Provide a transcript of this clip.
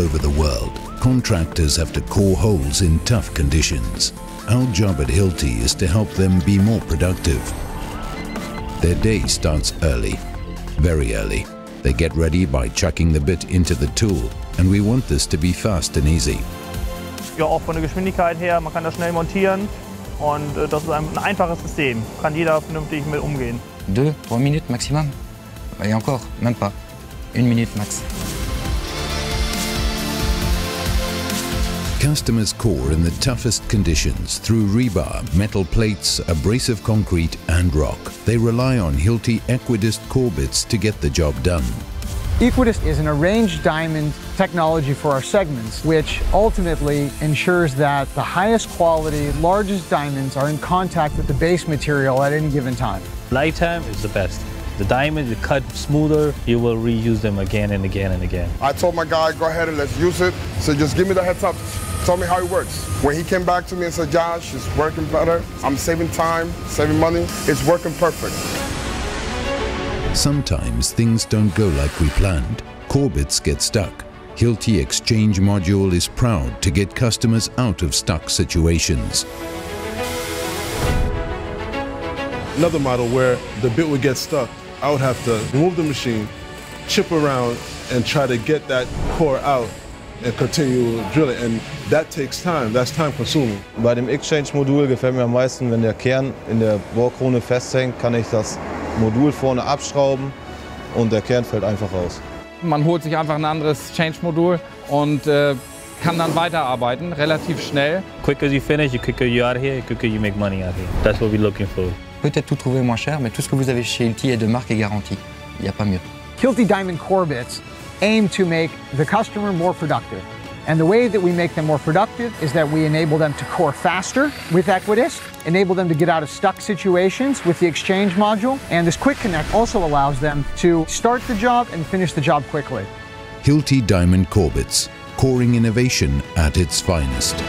over the world, contractors have to core holes in tough conditions. Our job at Hilti is to help them be more productive. Their day starts early, very early. They get ready by chucking the bit into the tool, and we want this to be fast and easy. Ja, auch von der Geschwindigkeit her, man kann das schnell montieren und das ist ein einfaches System. Kann jeder vernünftig mit umgehen. 2-3 Minuten Maximum. Et encore, même pas. 1 minute max. Customers core in the toughest conditions through rebar, metal plates, abrasive concrete and rock. They rely on Hilti Equidist core bits to get the job done. Equidist is an arranged diamond technology for our segments, which ultimately ensures that the highest quality, largest diamonds are in contact with the base material at any given time. Lifetime is the best. The diamonds, you cut smoother, you will reuse them again and again and again. I told my guy, go ahead and let's use it. So just give me the heads up. Tell me how it works. When he came back to me and said, Josh, it's working better. I'm saving time, saving money. It's working perfect. Sometimes things don't go like we planned. Core bits get stuck. Hilti Exchange Module is proud to get customers out of stuck situations. Another model where the bit would get stuck, I would have to remove the machine, chip around, and try to get that core out and continue drilling. And that takes time. That's time consuming. Bei dem Exchange-Modul gefällt mir am meisten, wenn der Kern in der Bohrkrone festhängt, kann ich das Modul vorne abschrauben und der Kern fällt einfach raus. Man holt sich einfach ein anderes Change-Modul und kann dann weiterarbeiten, relativ schnell. Quicker you finish, the quicker you are here, the quicker you make money out here. That's what we're looking for. Peut-être tout trouver moins cher, mais tout ce que vous avez chez Hilti est de marque et garantie. Il n'y a pas mieux. Hilti Diamond Core Bits aim to make the customer more productive. And the way that we make them more productive is that we enable them to core faster with Equidist, enable them to get out of stuck situations with the Exchange Module, and this Quick Connect also allows them to start the job and finish the job quickly. Hilti Diamond Core Bits, coring innovation at its finest.